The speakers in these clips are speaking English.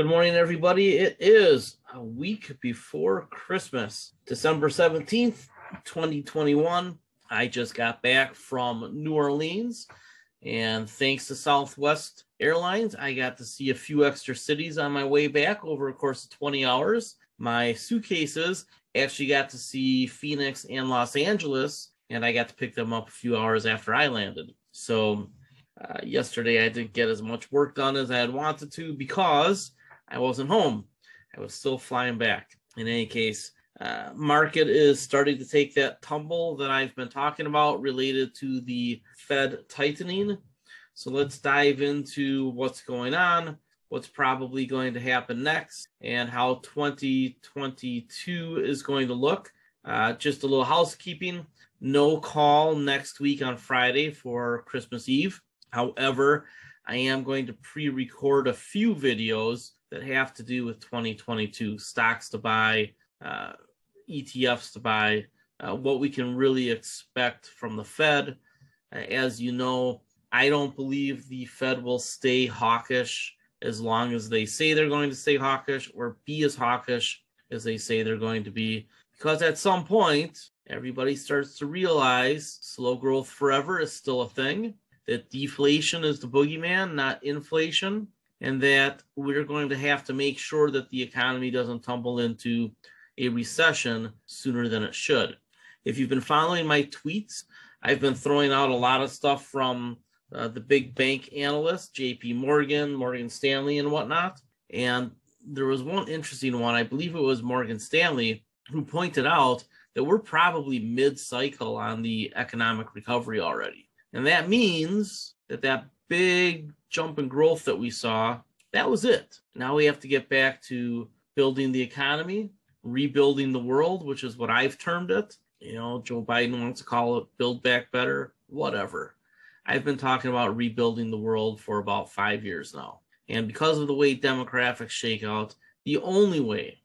Good morning, everybody. It is a week before Christmas, December 17th, 2021. I just got back from New Orleans, and thanks to Southwest Airlines, I got to see a few extra cities on my way back over a course of 20 hours. My suitcases actually got to see Phoenix and Los Angeles, and I got to pick them up a few hours after I landed. So yesterday, I didn't get as much work done as I had wanted to because I wasn't home. I was still flying back. In any case, market is starting to take that tumble that I've been talking about related to the Fed tightening. So let's dive into what's going on, what's probably going to happen next, and how 2022 is going to look. Just a little housekeeping. No call next week on Friday for Christmas Eve. However, I am going to pre-record a few videos that have to do with 2022, stocks to buy, ETFs to buy, what we can really expect from the Fed. As you know, I don't believe the Fed will stay hawkish as long as they say they're going to stay hawkish or be as hawkish as they say they're going to be, because at some point, everybody starts to realize slow growth forever is still a thing, that deflation is the boogeyman, not inflation, and that we're going to have to make sure that the economy doesn't tumble into a recession sooner than it should. If you've been following my tweets, I've been throwing out a lot of stuff from the big bank analysts, JP Morgan, Morgan Stanley, and whatnot. And there was one interesting one, I believe it was Morgan Stanley, who pointed out that we're probably mid-cycle on the economic recovery already. And that means that that big jump in growth that we saw, that was it. Now we have to get back to building the economy, rebuilding the world, which is what I've termed it. You know, Joe Biden wants to call it Build Back Better, whatever. I've been talking about rebuilding the world for about 5 years now. And because of the way demographics shake out, the only way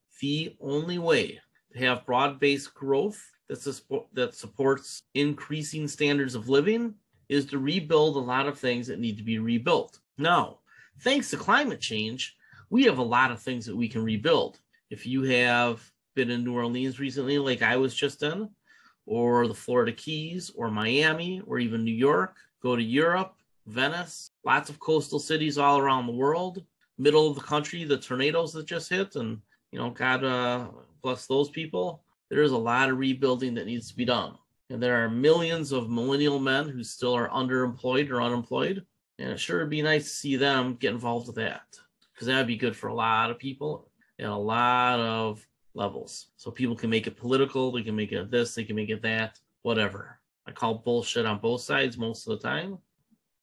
to have broad-based growth that supports increasing standards of living is to rebuild a lot of things that need to be rebuilt. Now, thanks to climate change, we have a lot of things that we can rebuild. If you have been in New Orleans recently, like I was just in, or the Florida Keys, or Miami, or even New York, go to Europe, Venice, lots of coastal cities all around the world, middle of the country, the tornadoes that just hit, and you know, God bless those people. There's a lot of rebuilding that needs to be done. And there are millions of millennial men who still are underemployed or unemployed. And it sure would be nice to see them get involved with that, because that would be good for a lot of people at a lot of levels. So people can make it political, they can make it this, they can make it that, whatever. I call bullshit on both sides most of the time.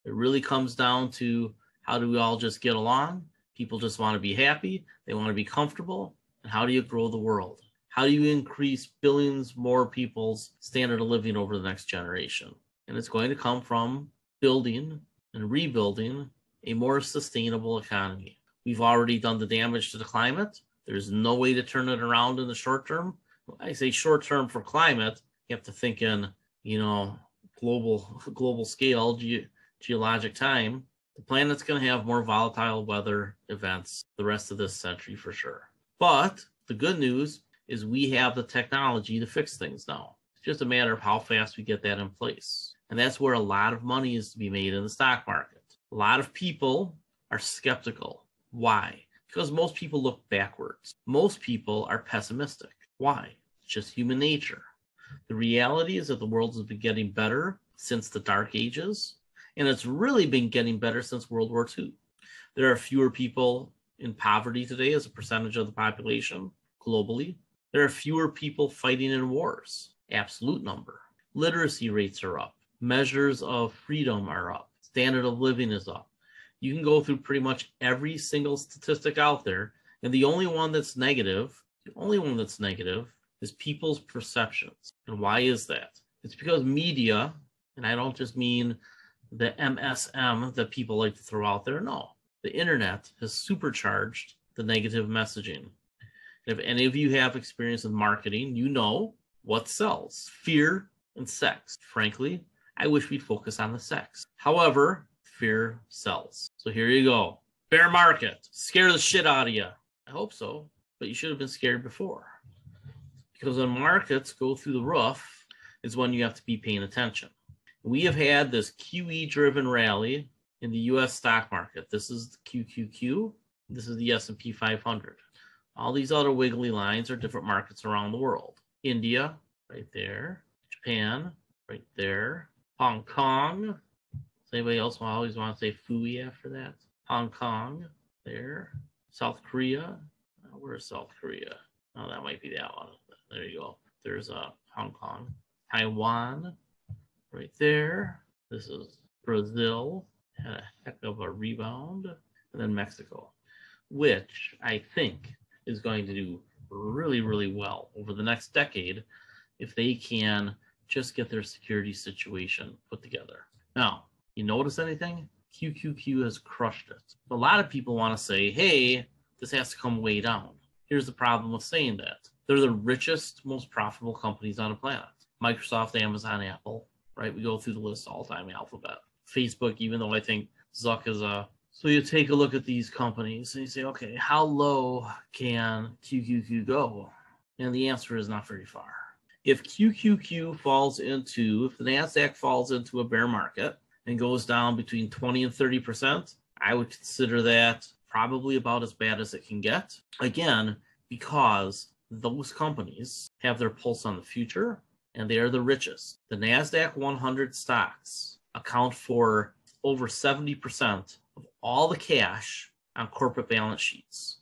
It really comes down to how do we all just get along? People just want to be happy. They want to be comfortable. And how do you grow the world? How do you increase billions more people's standard of living over the next generation? And it's going to come from building and rebuilding a more sustainable economy. We've already done the damage to the climate. There's no way to turn it around in the short term. When I say short term for climate, you have to think in, you know, global scale, geologic time. The planet's going to have more volatile weather events the rest of this century for sure. But the good news is we have the technology to fix things now. It's just a matter of how fast we get that in place. And that's where a lot of money is to be made in the stock market. A lot of people are skeptical. Why? Because most people look backwards. Most people are pessimistic. Why? It's just human nature. The reality is that the world has been getting better since the Dark Ages, and it's really been getting better since World War II. There are fewer people in poverty today as a percentage of the population globally. There are fewer people fighting in wars, absolute number. Literacy rates are up. Measures of freedom are up. Standard of living is up. You can go through pretty much every single statistic out there, and the only one that's negative is people's perceptions. And why is that? It's because media, and I don't just mean the MSM that people like to throw out there, no. The internet has supercharged the negative messaging. If any of you have experience in marketing, you know what sells: fear and sex. Frankly, I wish we'd focus on the sex. However, fear sells. So here you go. Bear market. Scare the shit out of you. I hope so, but you should have been scared before. Because when markets go through the roof is when you have to be paying attention. We have had this QE-driven rally in the U.S. stock market. This is the QQQ. This is the S&P 500. All these other wiggly lines are different markets around the world. India, right there. Japan, right there. Hong Kong. Does anybody else always want to say Fui after that? Hong Kong, there. South Korea. Oh, where is South Korea? Oh, that might be that one. There you go. There's Hong Kong. Taiwan, right there. This is Brazil. Had a heck of a rebound. And then Mexico, which I think is going to do really, really well over the next decade if they can just get their security situation put together. Now, you notice anything? QQQ has crushed it. A lot of people want to say, hey, this has to come way down. Here's the problem with saying that. They're the richest, most profitable companies on the planet. Microsoft, Amazon, Apple, right? We go through the list all time, Alphabet. Facebook, even though I think Zuck is a... So you take a look at these companies and you say, okay, how low can QQQ go? And the answer is not very far. If QQQ falls into, if the NASDAQ falls into a bear market and goes down between 20 and 30%, I would consider that probably about as bad as it can get. Again, because those companies have their pulse on the future and they are the richest. The NASDAQ 100 stocks account for over 70% of all the cash on corporate balance sheets.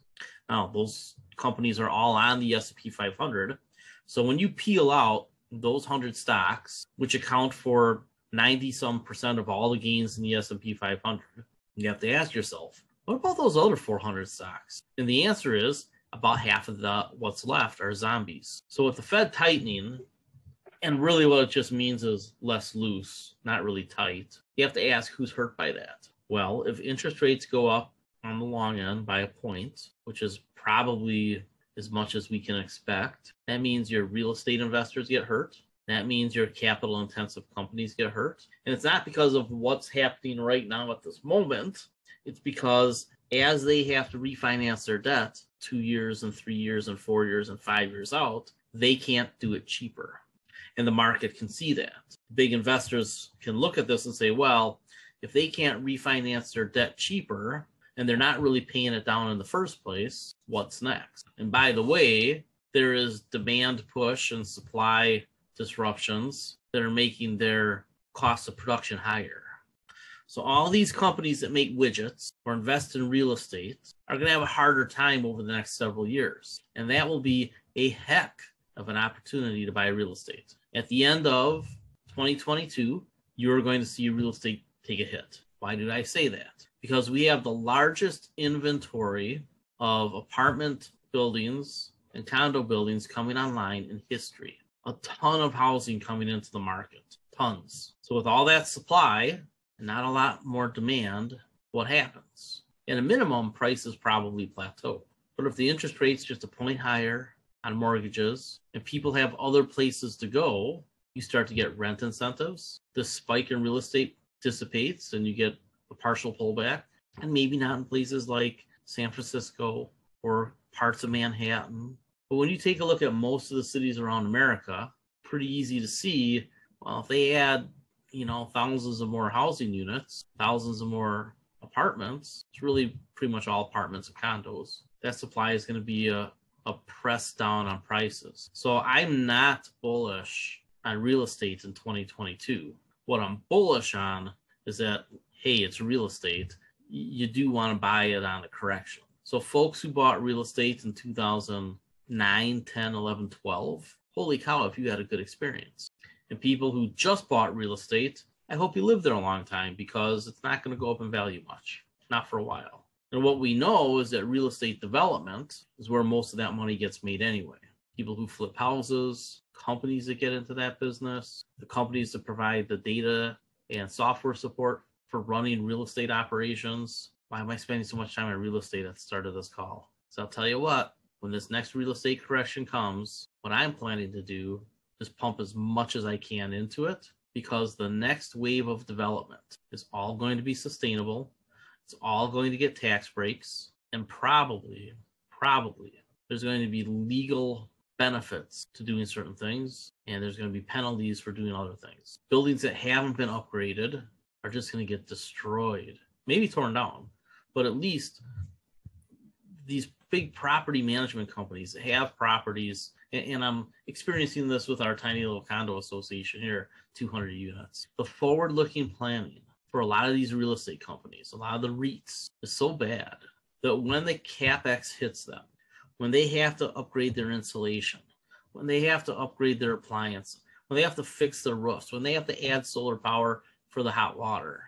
Now, those companies are all on the S&P 500. So when you peel out those 100 stocks, which account for 90-some% of all the gains in the S&P 500, you have to ask yourself, what about those other 400 stocks? And the answer is about half of the what's left are zombies. So with the Fed tightening, and really what it just means is less loose, not really tight, you have to ask who's hurt by that. Well, if interest rates go up on the long end by a point, which is probably as much as we can expect, that means your real estate investors get hurt. That means your capital-intensive companies get hurt. And it's not because of what's happening right now at this moment. It's because as they have to refinance their debt 2 years and 3 years and 4 years and 5 years out, they can't do it cheaper. And the market can see that. Big investors can look at this and say, well, if they can't refinance their debt cheaper and they're not really paying it down in the first place, what's next? And by the way, there is demand push and supply disruptions that are making their cost of production higher. So all these companies that make widgets or invest in real estate are going to have a harder time over the next several years. And that will be a heck of an opportunity to buy real estate. At the end of 2022, you're going to see real estate take a hit. Why did I say that? Because we have the largest inventory of apartment buildings and condo buildings coming online in history. A ton of housing coming into the market, tons. So with all that supply, not a lot more demand, what happens? At a minimum, prices probably plateau. But if the interest rate's just a point higher on mortgages and people have other places to go, you start to get rent incentives. The spike in real estate dissipates and you get a partial pullback. And maybe not in places like San Francisco or parts of Manhattan. But when you take a look at most of the cities around America, pretty easy to see, well, if they add thousands of more housing units, thousands of more apartments. It's really pretty much all apartments and condos. That supply is going to be a press down on prices. So I'm not bullish on real estate in 2022. What I'm bullish on is that, hey, it's real estate. You do want to buy it on a correction. So folks who bought real estate in 2009, 10, 11, 12, holy cow, if you had a good experience. And people who just bought real estate, I hope you live there a long time because it's not going to go up in value much, not for a while. And what we know is that real estate development is where most of that money gets made anyway. People who flip houses, companies that get into that business, the companies that provide the data and software support for running real estate operations. Why am I spending so much time on real estate at the start of this call? So I'll tell you what, when this next real estate correction comes, what I'm planning to do just pump as much as I can into it because the next wave of development is all going to be sustainable. It's It's all going to get tax breaks, and probably there's going to be legal benefits to doing certain things, and there's going to be penalties for doing other things. Buildings that haven't been upgraded are just going to get destroyed, maybe torn down, but at least these big property management companies have properties, and I'm experiencing this with our tiny little condo association here, 200 units. The forward-looking planning for a lot of these real estate companies, a lot of the REITs, is so bad that when the CapEx hits them, when they have to upgrade their insulation, when they have to upgrade their appliances, when they have to fix their roofs, when they have to add solar power for the hot water,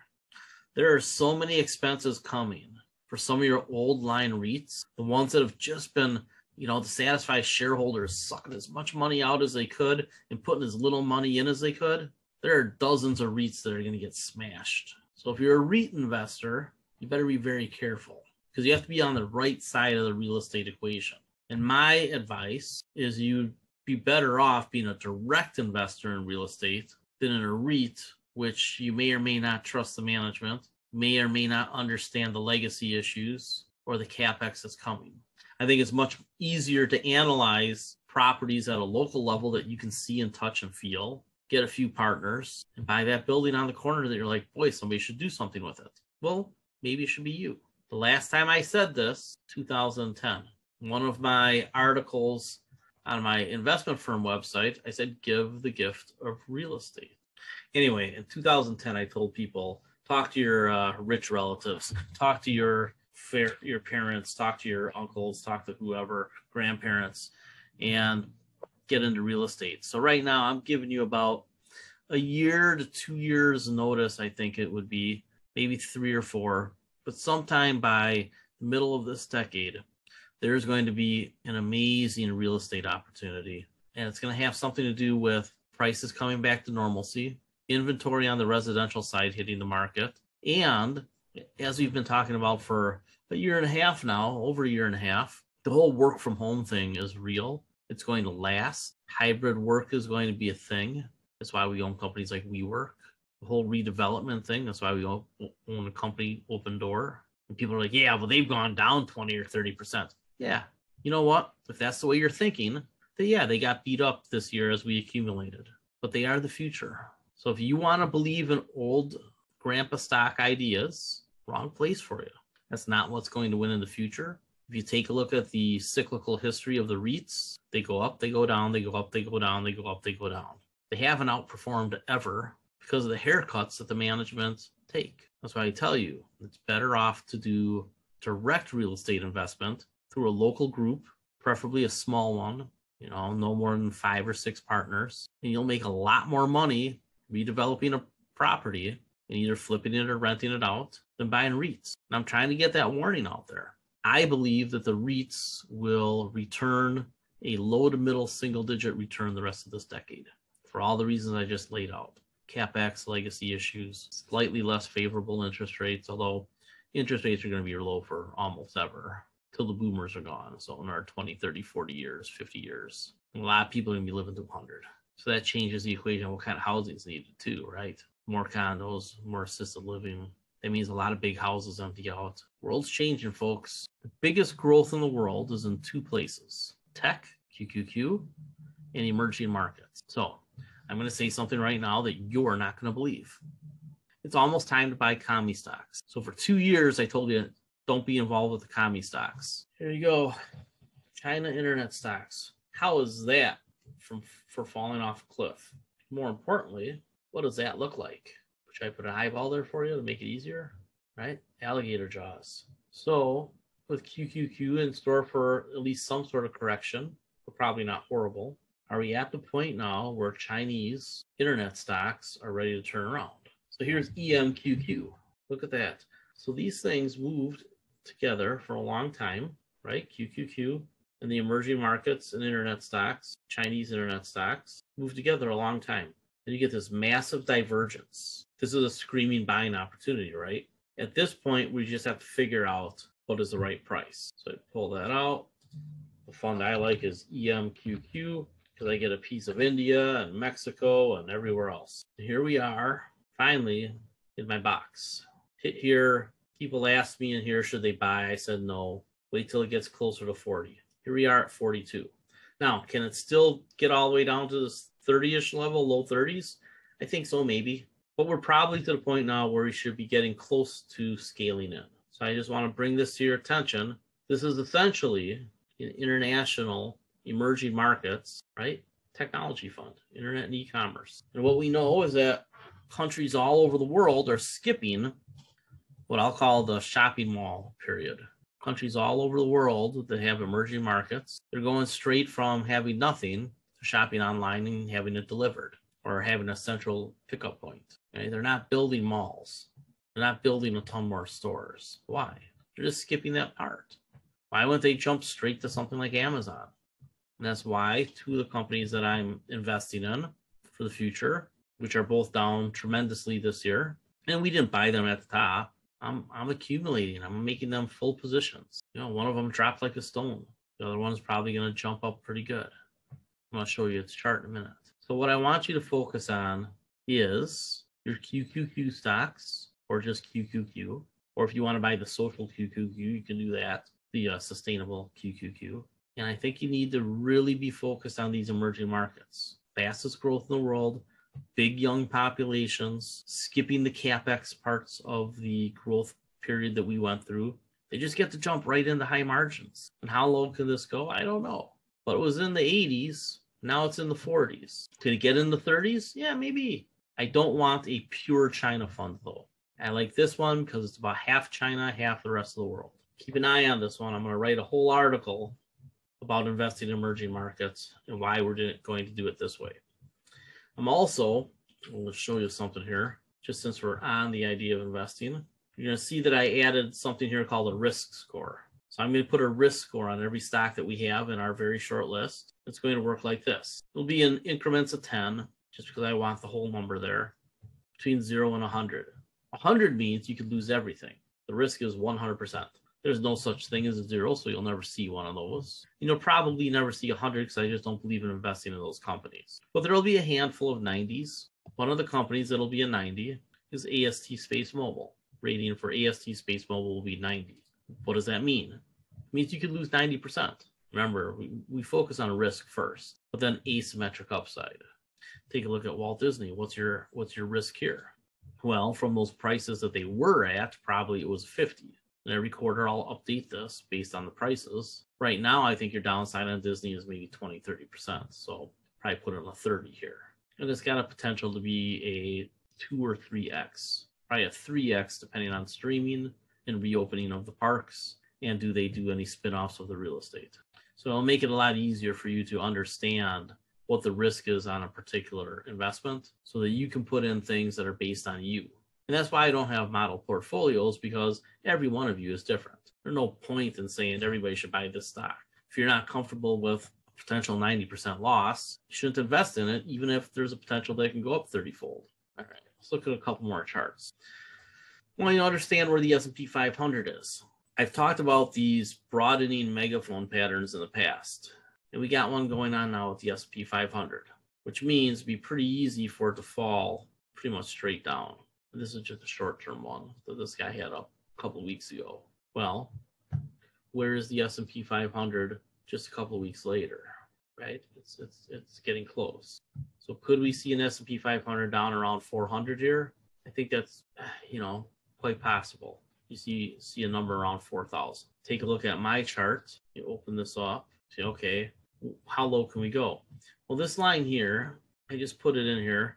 there are so many expenses coming for some of your old line REITs, the ones that have just been, you know, to satisfy shareholders, sucking as much money out as they could and putting as little money in as they could. There are dozens of REITs that are going to get smashed. So if you're a REIT investor, you better be very careful because you have to be on the right side of the real estate equation. And my advice is you'd be better off being a direct investor in real estate than in a REIT, which you may or may not trust the management, may or may not understand the legacy issues or the CapEx that's coming. I think it's much easier to analyze properties at a local level that you can see and touch and feel, get a few partners, and buy that building on the corner that you're like, boy, somebody should do something with it. Well, maybe it should be you. The last time I said this, 2010, one of my articles on my investment firm website, I said, give the gift of real estate. Anyway, in 2010, I told people, talk to your rich relatives, talk to your parents, talk to your uncles, talk to whoever, grandparents, and get into real estate. So right now I'm giving you about a year to 2 years notice. I think it would be maybe 3 or 4, but sometime by the middle of this decade, there's going to be an amazing real estate opportunity. And it's going to have something to do with prices coming back to normalcy, inventory on the residential side hitting the market, and as we've been talking about for a year and a half now, over a year and a half, the whole work from home thing is real. It's going to last. Hybrid work is going to be a thing. That's why we own companies like WeWork. The whole redevelopment thing, that's why we own a company, Open Door. And people are like, yeah, well, they've gone down 20 or 30%. Yeah. You know what? If that's the way you're thinking, then yeah, they got beat up this year as we accumulated. But they are the future. So if you want to believe in old grandpa stock ideas, wrong place for you. That's not what's going to win in the future. If you take a look at the cyclical history of the REITs, they go up, they go down, they go up, they go down, they go up, they go down. They haven't outperformed ever because of the haircuts that the management take. That's why I tell you, it's better off to do direct real estate investment through a local group, preferably a small one, you know, no more than 5 or 6 partners, and you'll make a lot more money redeveloping a property and either flipping it or renting it out than buying REITs. And I'm trying to get that warning out there. I believe that the REITs will return a low to middle single digit return the rest of this decade for all the reasons I just laid out. CapEx, legacy issues, slightly less favorable interest rates, although interest rates are going to be low for almost ever till the boomers are gone. So in our 20, 30, 40 years, 50 years, a lot of people are going to be living to 100. So that changes the equation of what kind of housing is needed too, right? More condos, more assisted living. That means a lot of big houses empty out. World's changing, folks. The biggest growth in the world is in 2 places, tech, QQQ, and emerging markets. So I'm going to say something right now that you're not going to believe. It's almost time to buy commie stocks. So for 2 years, I told you, don't be involved with the commie stocks. Here you go. China internet stocks. How is that for falling off a cliff? More importantly, what does that look like? Should I put an eyeball there for you to make it easier? Right? Alligator jaws. So with QQQ in store for at least some sort of correction, but probably not horrible, are we at the point now where Chinese internet stocks are ready to turn around? So here's EMQQ. Look at that. So these things moved together for a long time, right? QQQ and the emerging markets and internet stocks, Chinese internet stocks, moved together a long time. Then you get this massive divergence. This is a screaming buying opportunity, right? At this point, we just have to figure out what is the right price. So I pull that out. The fund I like is EMQQ because I get a piece of India and Mexico and everywhere else. Here we are, finally, in my box. Hit here, People asked me in here, should they buy? I said, no, wait till it gets closer to 40. Here we are at 42. Now, can it still get all the way down to this 30-ish level, low 30s? I think so, maybe. But we're probably to the point now where we should be getting close to scaling in. So I just want to bring this to your attention. This is essentially an international emerging markets, right? Technology fund, internet and e-commerce. And what we know is that countries all over the world are skipping what I'll call the shopping mall period. Countries all over the world that have emerging markets, they're going straight from having nothing to shopping online and having it delivered or having a central pickup point. Okay? They're not building malls. They're not building a ton more stores. Why? They're just skipping that part. Why wouldn't they jump straight to something like Amazon? And that's why two of the companies that I'm investing in for the future, which are both down tremendously this year, and we didn't buy them at the top, I'm accumulating. I'm making them full positions. You know, one of them dropped like a stone. The other one's probably going to jump up pretty good. I'm going to show you its chart in a minute. So what I want you to focus on is your QQQ stocks, or just QQQ. Or if you want to buy the social QQQ, you can do that, the sustainable QQQ. And I think you need to really be focused on these emerging markets. Fastest growth in the world. Big young populations, skipping the CapEx parts of the growth period that we went through. They just get to jump right into high margins. And how low can this go? I don't know. But it was in the 80s. Now it's in the 40s. Could it get in the 30s? Yeah, maybe. I don't want a pure China fund, though. I like this one because it's about half China, half the rest of the world. Keep an eye on this one. I'm going to write a whole article about investing in emerging markets and why we're going to do it this way. I'm also going to show you something here, just since we're on the idea of investing. You're going to see that I added something here called a risk score. So I'm going to put a risk score on every stock that we have in our very short list. It's going to work like this. It'll be in increments of 10, just because I want the whole number there, between 0 and 100. 100 means you could lose everything. The risk is 100%. There's no such thing as a zero, so you'll never see one of those. And you'll probably never see 100 because I just don't believe in investing in those companies. But there'll be a handful of 90s. One of the companies that'll be a 90 is AST Space Mobile. Rating for AST Space Mobile will be 90. What does that mean? It means you could lose 90%. Remember, we focus on risk first, but then asymmetric upside. Take a look at Walt Disney. What's your risk here? Well, from those prices that they were at, probably it was 50. And every quarter I'll update this based on the prices. Right now, I think your downside on Disney is maybe 20, 30%. So probably put in a 30 here. And it's got a potential to be a 2 or 3x. Probably a 3x depending on streaming and reopening of the parks. And do they do any spinoffs of the real estate? So it'll make it a lot easier for you to understand what the risk is on a particular investment so that you can put in things that are based on you. And that's why I don't have model portfolios, because every one of you is different. There's no point in saying everybody should buy this stock. If you're not comfortable with a potential 90% loss, you shouldn't invest in it, even if there's a potential that it can go up 30-fold. All right, let's look at a couple more charts. I want you to understand where the S&P 500 is. I've talked about these broadening megaphone patterns in the past, and we got one going on now with the S&P 500, which means it'd be pretty easy for it to fall pretty much straight down. This is just a short-term one that this guy had up a couple of weeks ago. Well, where is the S&P 500 just a couple of weeks later, right? It's getting close. So could we see an S&P 500 down around 400 here? I think that's, you know, quite possible. You see a number around 4,000. Take a look at my chart. You open this up. Say, okay, how low can we go? Well, this line here, I just put it in here.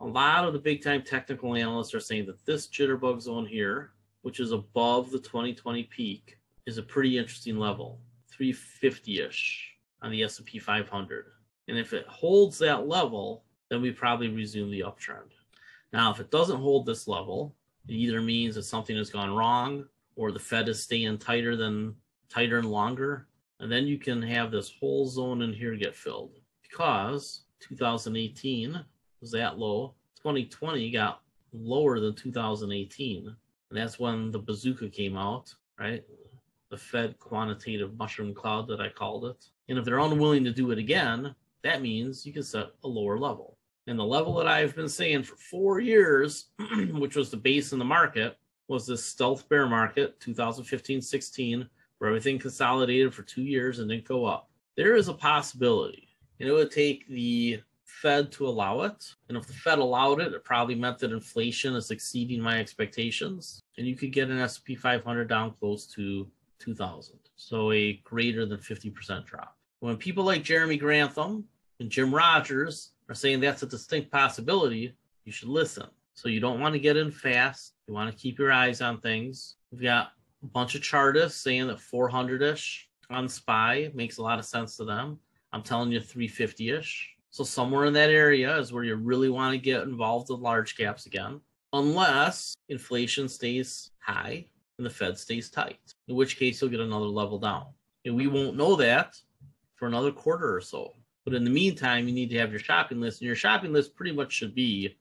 A lot of the big-time technical analysts are saying that this jitterbug zone here, which is above the 2020 peak, is a pretty interesting level, 350-ish on the S&P 500. And if it holds that level, then we probably resume the uptrend. Now, if it doesn't hold this level, it either means that something has gone wrong, or the Fed is staying tighter and longer, and then you can have this whole zone in here get filled. Because 2018... was that low. 2020 got lower than 2018, and that's when the bazooka came out, right? The Fed quantitative mushroom cloud that I called it. And if they're unwilling to do it again, that means you can set a lower level. And the level that I've been saying for 4 years, which was the base in the market, was this stealth bear market, 2015-16, where everything consolidated for 2 years and didn't go up. There is a possibility, and it would take the Fed to allow it. And if the Fed allowed it, it probably meant that inflation is exceeding my expectations. And you could get an S&P 500 down close to 2000. So a greater than 50% drop. When people like Jeremy Grantham and Jim Rogers are saying that's a distinct possibility, you should listen. So you don't want to get in fast. You want to keep your eyes on things. We've got a bunch of chartists saying that 400-ish on SPY makes a lot of sense to them. I'm telling you 350-ish. So somewhere in that area is where you really want to get involved with large caps again, unless inflation stays high and the Fed stays tight, in which case you'll get another level down. And we won't know that for another quarter or so. But in the meantime, you need to have your shopping list, and your shopping list pretty much should be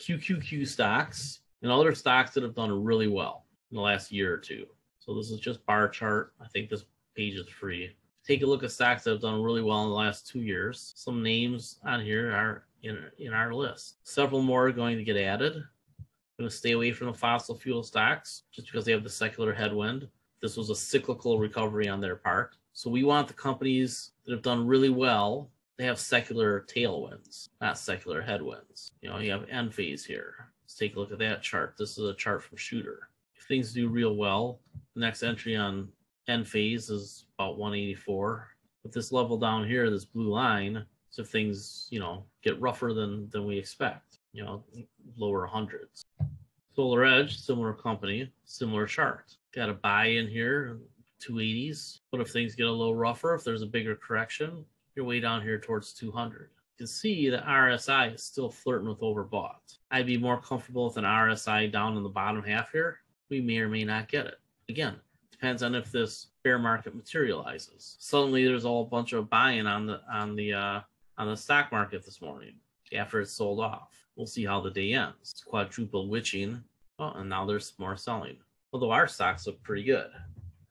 QQQ stocks and other stocks that have done really well in the last year or two. So this is just bar chart. I think this page is free. Take a look at stocks that have done really well in the last 2 years. Some names on here are in our list. Several more are going to get added. I'm going to stay away from the fossil fuel stocks just because they have the secular headwind. This was a cyclical recovery on their part. So we want the companies that have done really well. They have secular tailwinds, not secular headwinds. You know, you have Enphase here. Let's take a look at that chart. This is a chart from Shooter. If things do real well, the next entry on Enphase is about 184. But this level down here, this blue line, so if things, you know, get rougher than we expect, you know, lower hundreds. Solar Edge, similar company, similar chart. Got a buy in here, 280s. But if things get a little rougher, if there's a bigger correction, you're way down here towards 200. You can see the RSI is still flirting with overbought. I'd be more comfortable with an RSI down in the bottom half here. We may or may not get it. Again, depends on if this bear market materializes. Suddenly there's a whole bunch of buying on the stock market this morning after it's sold off. We'll see how the day ends. It's quadruple witching. Oh, and now there's more selling. Although our stocks look pretty good.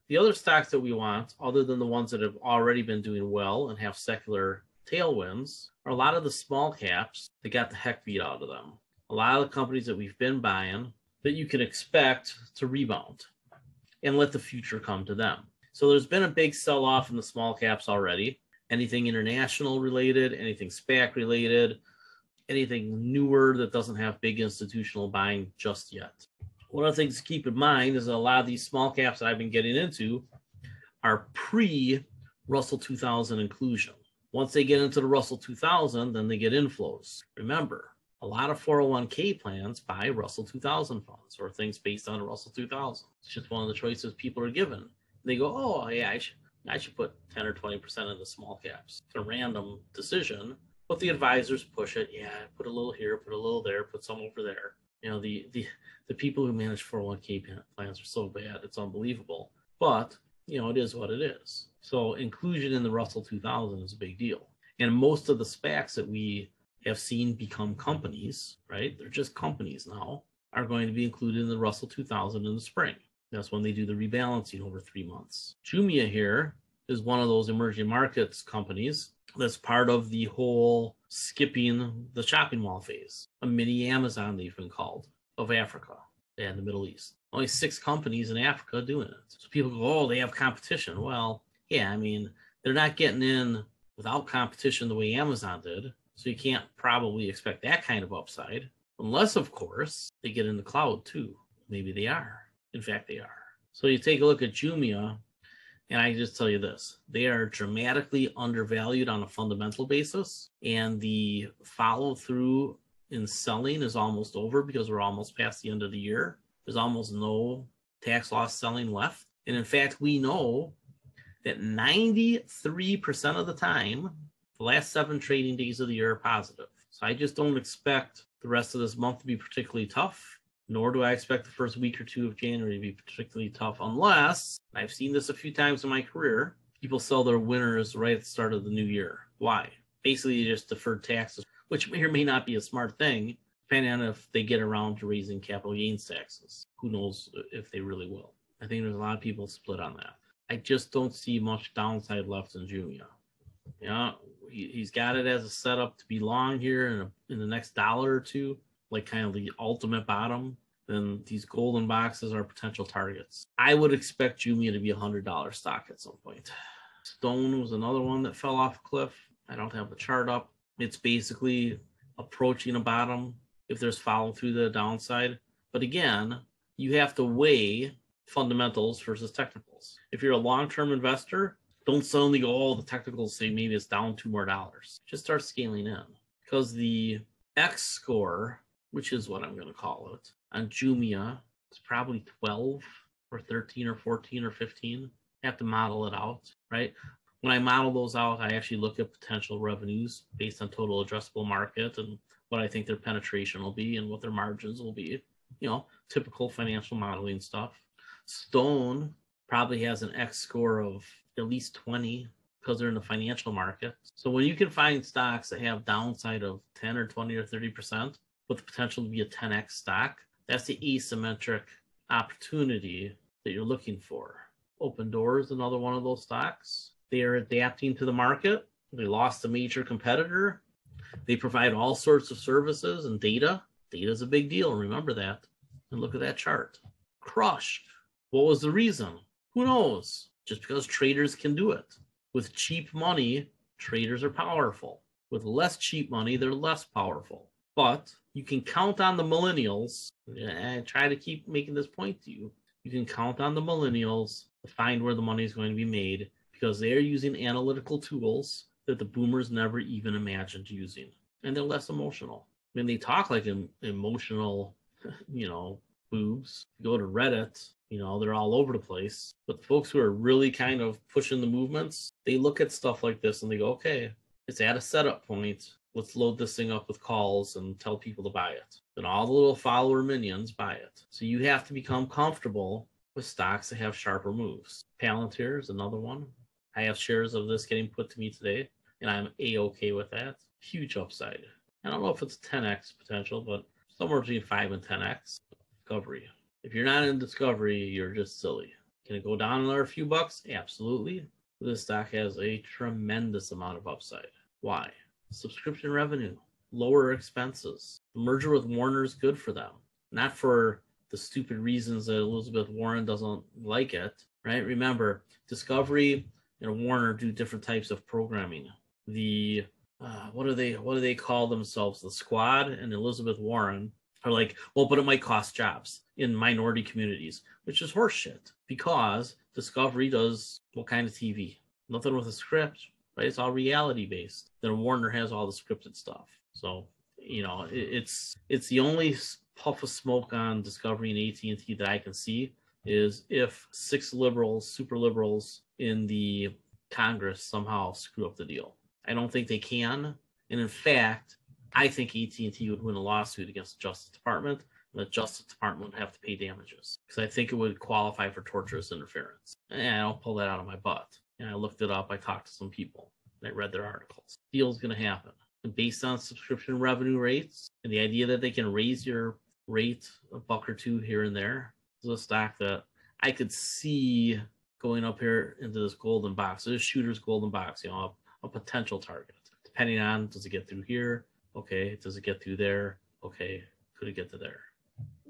The other stocks that we want, other than the ones that have already been doing well and have secular tailwinds, are a lot of the small caps that got the heck beat out of them. A lot of the companies that we've been buying that you can expect to rebound and let the future come to them. So there's been a big sell-off in the small caps already. Anything international related, anything SPAC related, anything newer that doesn't have big institutional buying just yet. One of the things to keep in mind is that a lot of these small caps that I've been getting into are pre-Russell 2000 inclusion. Once they get into the Russell 2000, then they get inflows. Remember, a lot of 401k plans buy Russell 2000 funds or things based on Russell 2000. It's just one of the choices people are given. They go, oh, yeah, I should put 10 or 20% in the small caps. It's a random decision, but the advisors push it. Yeah, put a little here, put a little there, put some over there. You know, the people who manage 401k plans are so bad, it's unbelievable. But, you know, it is what it is. So inclusion in the Russell 2000 is a big deal. And most of the SPACs that we have seen become companies, right? They're just companies now, are going to be included in the Russell 2000 in the spring. That's when they do the rebalancing over 3 months. Jumia here is one of those emerging markets companies that's part of the whole skipping the shopping mall phase, a mini Amazon they've been called, of Africa and the Middle East. Only 6 companies in Africa doing it. So people go, oh, they have competition. Well, yeah, I mean, they're not getting in without competition the way Amazon did. So you can't probably expect that kind of upside, unless, of course, they get in the cloud too. Maybe they are. In fact, they are. So you take a look at Jumia, and I just tell you this, they are dramatically undervalued on a fundamental basis. And the follow through in selling is almost over because we're almost past the end of the year. There's almost no tax loss selling left. And in fact, we know that 93% of the time, the last 7 trading days of the year are positive. So I just don't expect the rest of this month to be particularly tough. Nor do I expect the first week or two of January to be particularly tough unless, and I've seen this a few times in my career, people sell their winners right at the start of the new year. Why? Basically, you just deferred taxes, which may or may not be a smart thing, depending on if they get around to raising capital gains taxes. Who knows if they really will. I think there's a lot of people split on that. I just don't see much downside left in Jumia. Yeah, he's got it as a setup to be long here in the next dollar or two. Like kind of the ultimate bottom. then these golden boxes are potential targets. I would expect Jumia to be a $100 stock at some point. Stone was another one that fell off a cliff. I don't have the chart up. It's basically approaching a bottom if there's follow through the downside. But again, you have to weigh fundamentals versus technicals. If you're a long-term investor, don't suddenly go, oh, the technicals say maybe it's down $2 more. Just start scaling in. Because the X score, which is what I'm going to call it, on Jumia is probably 12 or 13 or 14 or 15. I have to model it out, right? When I model those out, I actually look at potential revenues based on total addressable market and what I think their penetration will be and what their margins will be. You know, typical financial modeling stuff. Stone probably has an X score of at least 20 because they're in the financial market. So when you can find stocks that have downside of 10 or 20 or 30% with the potential to be a 10X stock, that's the asymmetric opportunity that you're looking for. Open Door is another one of those stocks. They are adapting to the market. They lost a major competitor. They provide all sorts of services and data. Data is a big deal. Remember that. And look at that chart. Crushed. What was the reason? Who knows? Just because traders can do it. With cheap money, traders are powerful. With less cheap money, they're less powerful. But you can count on the millennials. I try to keep making this point to you. You can count on the millennials to find where the money is going to be made because they are using analytical tools that the boomers never even imagined using. And they're less emotional. I mean, they talk like emotional, you know, boobs. You go to Reddit, you know, they're all over the place. But the folks who are really kind of pushing the movements, they look at stuff like this and they go, okay, it's at a setup point. Let's load this thing up with calls and tell people to buy it. Then all the little follower minions buy it. So you have to become comfortable with stocks that have sharper moves. Palantir is another one. I have shares of this getting put to me today, and I'm A-okay with that. Huge upside. I don't know if it's 10X potential, but somewhere between 5 and 10X. Discovery. If you're not in Discovery, you're just silly. Can it go down another few bucks? Absolutely. This stock has a tremendous amount of upside. Why? Subscription revenue, lower expenses. The merger with Warner is good for them. Not for the stupid reasons that Elizabeth Warren doesn't like it, right? Remember, Discovery and Warner do different types of programming. The, what do they call themselves? The Squad and Elizabeth Warren are like, well, but it might cost jobs in minority communities, which is horseshit because Discovery does what kind of TV? Nothing with a script. Right? It's all reality-based. Then Warner has all the scripted stuff. So, you know, it's the only puff of smoke on Discovery and AT&T that I can see is if six liberals, super liberals in the Congress somehow screw up the deal. I don't think they can. And in fact, I think AT&T would win a lawsuit against the Justice Department, and the Justice Department would have to pay damages because I think it would qualify for torturous interference. And I don't pull that out of my butt. And I looked it up. I talked to some people. And I read their articles. Deal's going to happen. And based on subscription revenue rates and the idea that they can raise your rate a buck or two here and there, is a stock that I could see going up here into this golden box. So this shooter's golden box, you know, a potential target. Depending on, does it get through here? Okay. Does it get through there? Okay. Could it get to there?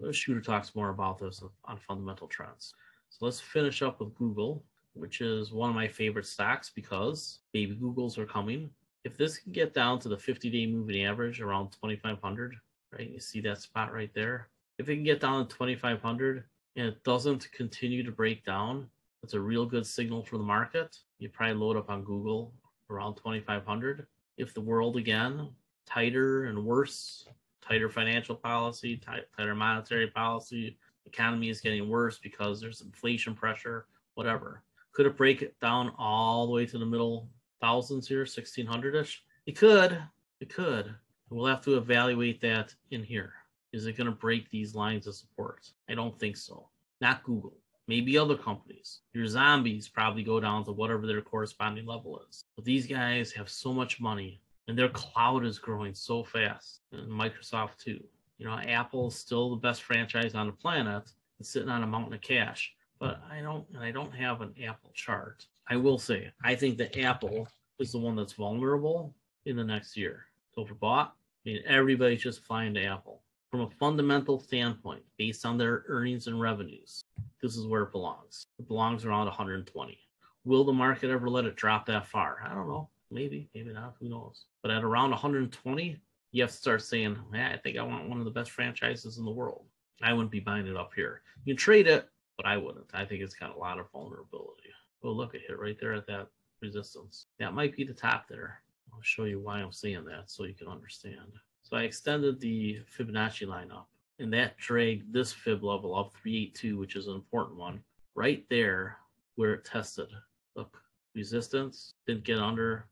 The shooter talks more about this on fundamental trends. So let's finish up with Google, which is one of my favorite stocks because baby Googles are coming. If this can get down to the 50-day moving average around 2,500, right? You see that spot right there? If it can get down to 2,500 and it doesn't continue to break down, that's a real good signal for the market. You probably load up on Google around 2,500. If the world, again, tighter and worse, tighter financial policy, tighter monetary policy, economy is getting worse because there's inflation pressure, whatever. Could it break it down all the way to the middle thousands here, 1,600-ish? It could. It could. We'll have to evaluate that in here. Is it going to break these lines of support? I don't think so. Not Google. Maybe other companies. Your zombies probably go down to whatever their corresponding level is. But these guys have so much money, and their cloud is growing so fast. And Microsoft, too. You know, Apple is still the best franchise on the planet. It's sitting on a mountain of cash. But I don't have an Apple chart. I will say, I think that Apple is the one that's vulnerable in the next year. It's overbought. I mean, everybody's just flying to Apple. from a fundamental standpoint based on their earnings and revenues. This is where it belongs. It belongs around 120. Will the market ever let it drop that far? I don't know. Maybe, maybe not. Who knows? But at around 120, you have to start saying, yeah, I think I want one of the best franchises in the world. I wouldn't be buying it up here. You can trade it, but I wouldn't. I think it's got a lot of vulnerability. Oh, look, it hit right there at that resistance. That might be the top there. I'll show you why I'm saying that so you can understand. So I extended the Fibonacci line up, and that dragged this fib level up 382, which is an important one, right there where it tested. Look, resistance, didn't get under,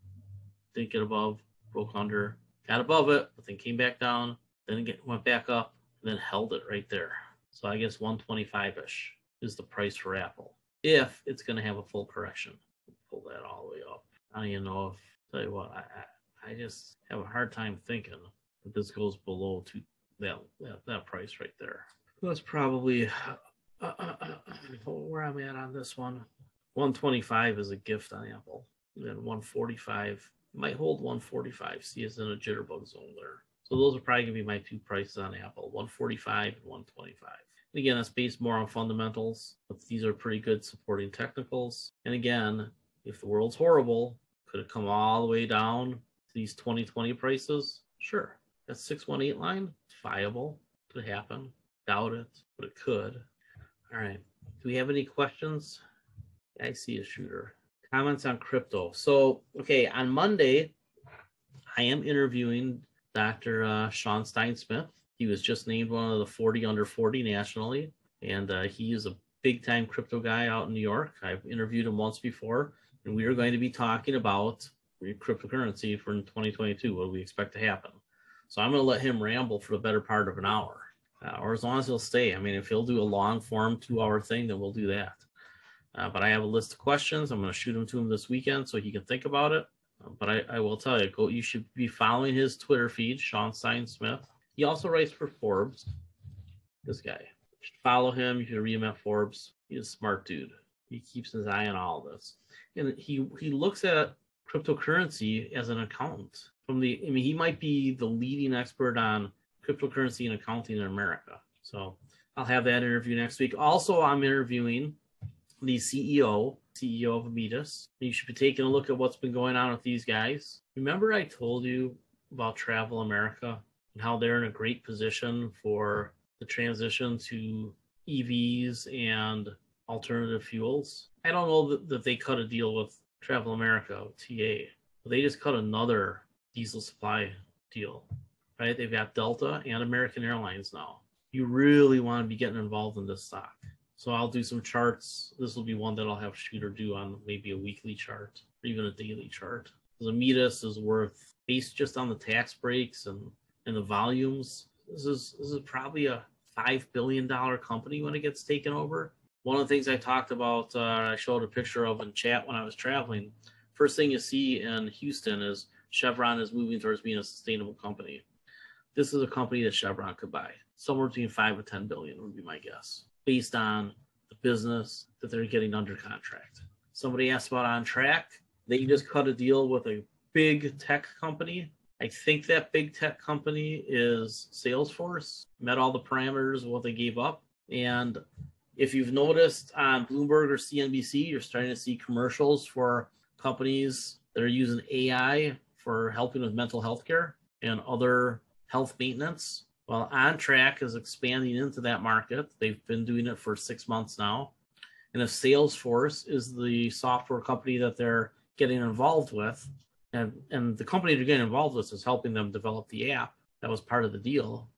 didn't get above, broke under, got above it, but then came back down, then went back up, and then held it right there. So I guess 125-ish is the price for Apple, if it's going to have a full correction. Pull that all the way up. I don't even know if, tell you what, I just have a hard time thinking that this goes below to that price right there. That's probably, where I'm at on this one. 125 is a gift on Apple. And then 145, might hold 145. See, it's in a jitterbug zone there. So those are probably going to be my two prices on Apple, 145 and 125. And again, that's based more on fundamentals, but these are pretty good supporting technicals. And again, if the world's horrible, could it come all the way down to these 2020 prices? Sure. That 618 line, it's viable. Could happen. Doubt it, but it could. All right. Do we have any questions? I see a shooter. Comments on crypto. So, okay, on Monday, I am interviewing Dr. Sean Stein Smith. He was just named one of the 40 under 40 nationally, and he is a big-time crypto guy out in New York. I've interviewed him once before, and we are going to be talking about cryptocurrency for 2022, what we expect to happen. So I'm going to let him ramble for the better part of an hour, or as long as he'll stay. I mean, if he'll do a long-form two-hour thing, then we'll do that. But I have a list of questions. I'm going to shoot them to him this weekend so he can think about it. But I will tell you, you should be following his Twitter feed, Sean Stein Smith. He also writes for Forbes. This guy. You should follow him. You should read him at Forbes. He's a smart dude. He keeps his eye on all this. And he looks at cryptocurrency as an accountant. He might be the leading expert on cryptocurrency and accounting in America. So I'll have that interview next week. Also, I'm interviewing the CEO of Ametis. You should be taking a look at what's been going on with these guys. Remember I told you about Travel America and how they're in a great position for the transition to EVs and alternative fuels? I don't know that they cut a deal with Travel America, TA. They just cut another diesel supply deal, right? They've got Delta and American Airlines now. You really want to be getting involved in this stock. So I'll do some charts. This will be one that I'll have Shooter do on maybe a weekly chart or even a daily chart. Because Ametis is worth, based just on the tax breaks and the volumes, this is probably a $5 billion company when it gets taken over. One of the things I talked about, I showed a picture of in chat when I was traveling. First thing you see in Houston is Chevron is moving towards being a sustainable company. This is a company that Chevron could buy. Somewhere between 5 and $10 billion would be my guess, based on the business that they're getting under contract. Somebody asked about Ontrak. They just cut a deal with a big tech company. I think that big tech company is Salesforce, met all the parameters of what they gave up. And if you've noticed on Bloomberg or CNBC, you're starting to see commercials for companies that are using AI for helping with mental health care and other health maintenance. Well, Ontrak is expanding into that market. They've been doing it for 6 months now. And if Salesforce is the software company that they're getting involved with, and the company they're getting involved with is helping them develop the app, that was part of the deal.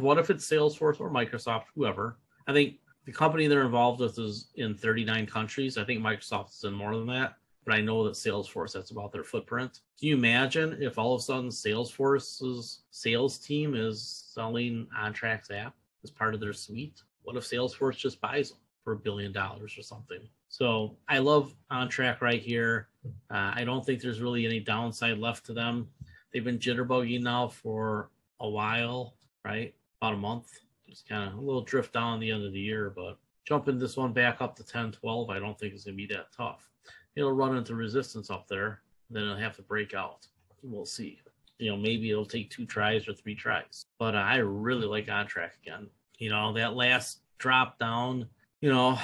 What if it's Salesforce or Microsoft, whoever? I think the company they're involved with is in 39 countries. I think Microsoft is in more than that. But I know that Salesforce, that's about their footprint. Can you imagine if all of a sudden Salesforce's sales team is selling Ontrak's app as part of their suite? What if Salesforce just buys them for $1 billion or something? So I love Ontrak right here. I don't think there's really any downside left to them. They've been jitterbugging now for a while, right? About a month. Just kind of a little drift down at the end of the year, but jumping this one back up to 10, 12, I don't think it's going to be that tough. It'll run into resistance up there, then it'll have to break out. We'll see. you know, maybe it'll take 2 tries or 3 tries. But I really like Ontrak again. You know, that last drop down, you know,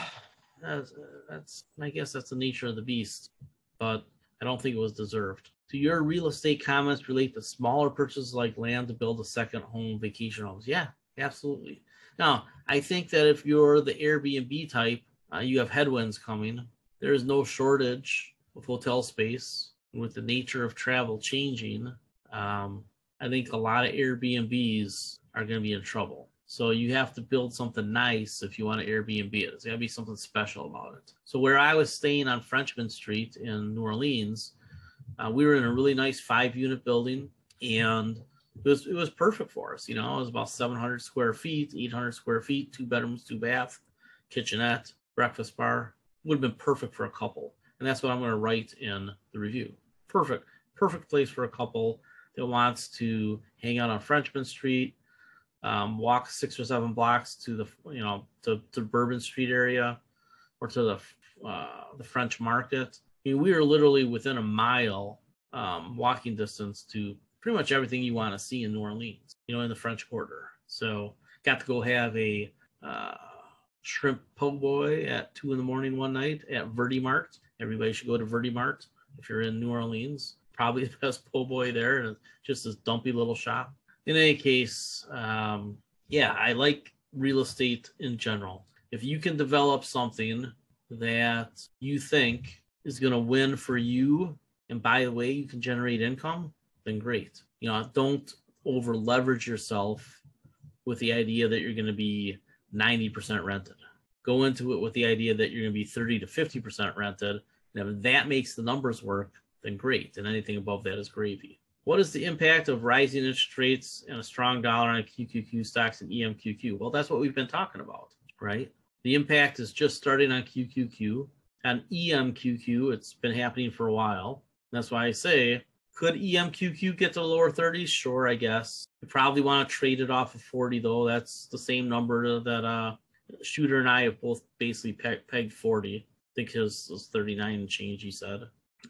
that's I guess that's the nature of the beast. But I don't think it was deserved. Do your real estate comments relate to smaller purchases like land to build a second home, vacation homes? Yeah, absolutely. Now, I think that if you're the Airbnb type, you have headwinds coming. There is no shortage of hotel space. With the nature of travel changing, I think a lot of Airbnbs are going to be in trouble. So you have to build something nice if you want to Airbnb it. There's got to be something special about it. So where I was staying on Frenchman Street in New Orleans, we were in a really nice 5-unit building, and it was perfect for us. You know, it was about 700 square feet, 800 square feet, 2 bedrooms, 2 baths, kitchenette, breakfast bar. Would have been perfect for a couple. And that's what I'm going to write in the review. Perfect. Perfect place for a couple that wants to hang out on Frenchman Street, walk 6 or 7 blocks to the, you know, to Bourbon Street area or to the French market. I mean, we are literally within a mile walking distance to pretty much everything you want to see in New Orleans, you know, in the French Quarter. So got to go have a shrimp po' boy at 2 in the morning one night at Verdi Mart. Everybody should go to Verdi Mart if you're in New Orleans. Probably the best po' boy there, and just this dumpy little shop. In any case, yeah, I like real estate in general. If you can develop something that you think is going to win for you, and by the way, you can generate income, then great. You know, don't over leverage yourself with the idea that you're going to be 90% rented. Go into it with the idea that you're going to be 30 to 50% rented. And if that makes the numbers work, then great. And anything above that is gravy. What is the impact of rising interest rates and a strong dollar on QQQ stocks and EMQQ? Well, that's what we've been talking about, right? The impact is just starting on QQQ. On EMQQ, it's been happening for a while. That's why I say, could EMQQ get to the lower 30s? Sure, I guess. You probably want to trade it off of 40, though. That's the same number that Shooter and I have both basically pegged 40. I think his was 39 and change, he said.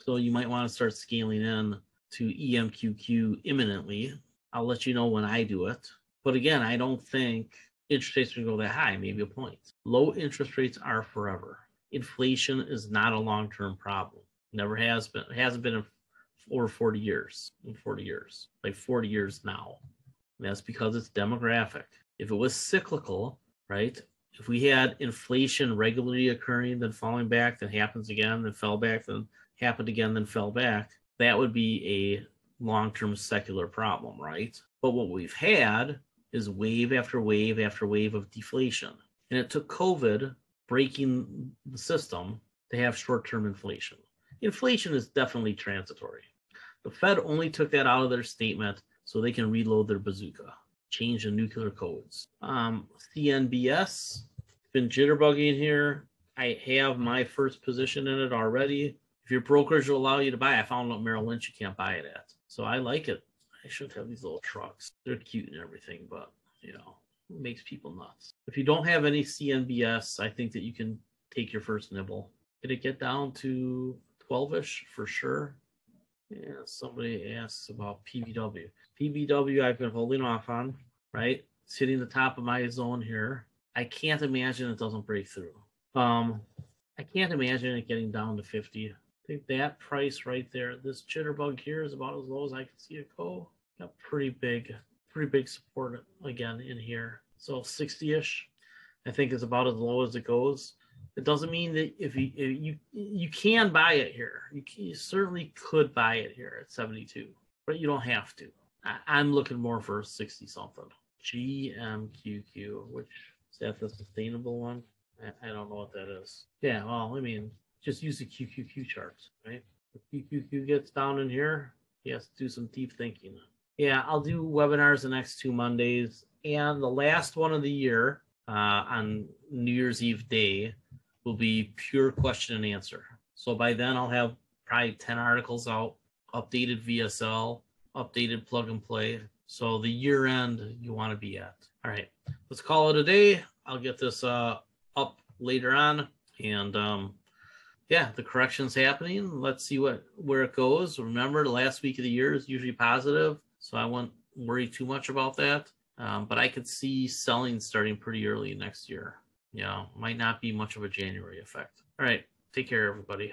So you might want to start scaling in to EMQQ imminently. I'll let you know when I do it. But again, I don't think interest rates will go that high, maybe a point. Low interest rates are forever. Inflation is not a long-term problem. Never has been. It hasn't been in over 40 years. In 40 years. Like 40 years now. And that's because it's demographic. If it was cyclical, right? If we had inflation regularly occurring, then falling back, then happens again, then fell back, then happened again, then fell back, that would be a long-term secular problem, right? But what we've had is wave after wave after wave of deflation. And it took COVID breaking the system to have short-term inflation. Inflation is definitely transitory. The Fed only took that out of their statement so they can reload their bazooka, change the nuclear codes. CNBS, been jitterbugging here. I have my first position in it already. If your brokerage will allow you to buy, I found out Merrill Lynch you can't buy it at. So I like it. I should have these little trucks. They're cute and everything, but you know, it makes people nuts. If you don't have any CNBS, I think that you can take your first nibble. Did it get down to 12-ish for sure? Yeah, somebody asks about PBW. PBW I've been holding off on, right? It's hitting the top of my zone here. I can't imagine it doesn't break through. I can't imagine it getting down to 50. I think that price right there, this jitterbug here is about as low as I can see it go. Got pretty big support again in here. So 60-ish, I think is about as low as it goes. It doesn't mean that if you can buy it here. You certainly could buy it here at 72, but you don't have to. I'm looking more for 60-something. GMQQ, which is that the sustainable one? I don't know what that is. Yeah, well, I mean, just use the QQQ charts, right? If QQQ gets down in here, he has to do some deep thinking. Yeah, I'll do webinars the next 2 Mondays. And the last one of the year on New Year's Eve day will be pure question and answer. So by then I'll have probably 10 articles out, updated VSL, updated plug and play. So the year end you want to be at. All right, let's call it a day. I'll get this up later on, and yeah, the correction's happening. Let's see where it goes. Remember, the last week of the year is usually positive, So I won't worry too much about that. But I could see selling starting pretty early next year. Yeah, might not be much of a January effect. All right. Take care, everybody.